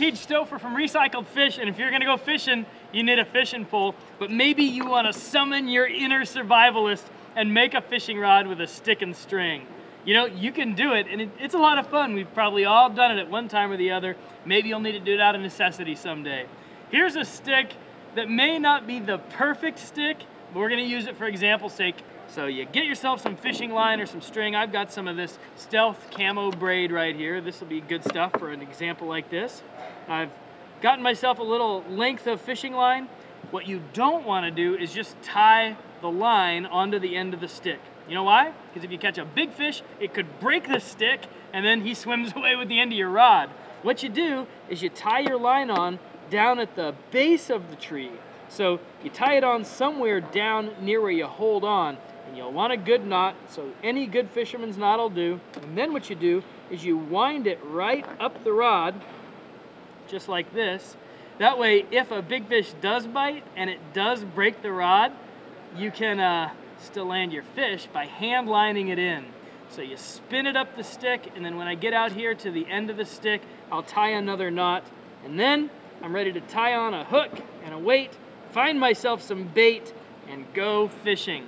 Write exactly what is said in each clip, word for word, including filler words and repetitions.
Teeg Stouffer from Recycled Fish, and if you're gonna go fishing, you need a fishing pole, but maybe you wanna summon your inner survivalist and make a fishing rod with a stick and string. You know, you can do it, and it, it's a lot of fun. We've probably all done it at one time or the other. Maybe you'll need to do it out of necessity someday. Here's a stick that may not be the perfect stick, but we're gonna use it for example's sake. So you get yourself some fishing line or some string. I've got some of this stealth camo braid right here. This will be good stuff for an example like this. I've gotten myself a little length of fishing line. What you don't wanna do is just tie the line onto the end of the stick. You know why? Because if you catch a big fish, it could break the stick and then he swims away with the end of your rod. What you do is you tie your line on down at the base of the tree. So you tie it on somewhere down near where you hold on, and you'll want a good knot, so any good fisherman's knot will do. And then what you do is you wind it right up the rod, just like this. That way, if a big fish does bite and it does break the rod, you can uh, still land your fish by hand lining it in. So you spin it up the stick, and then when I get out here to the end of the stick, I'll tie another knot, and then I'm ready to tie on a hook and a weight, find myself some bait, and go fishing.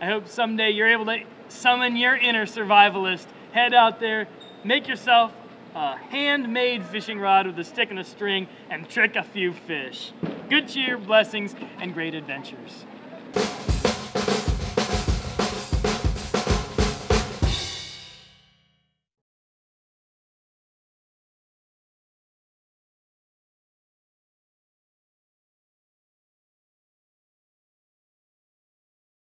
I hope someday you're able to summon your inner survivalist. Head out there, make yourself a handmade fishing rod with a stick and a string, and trick a few fish. Good cheer, blessings, and great adventures.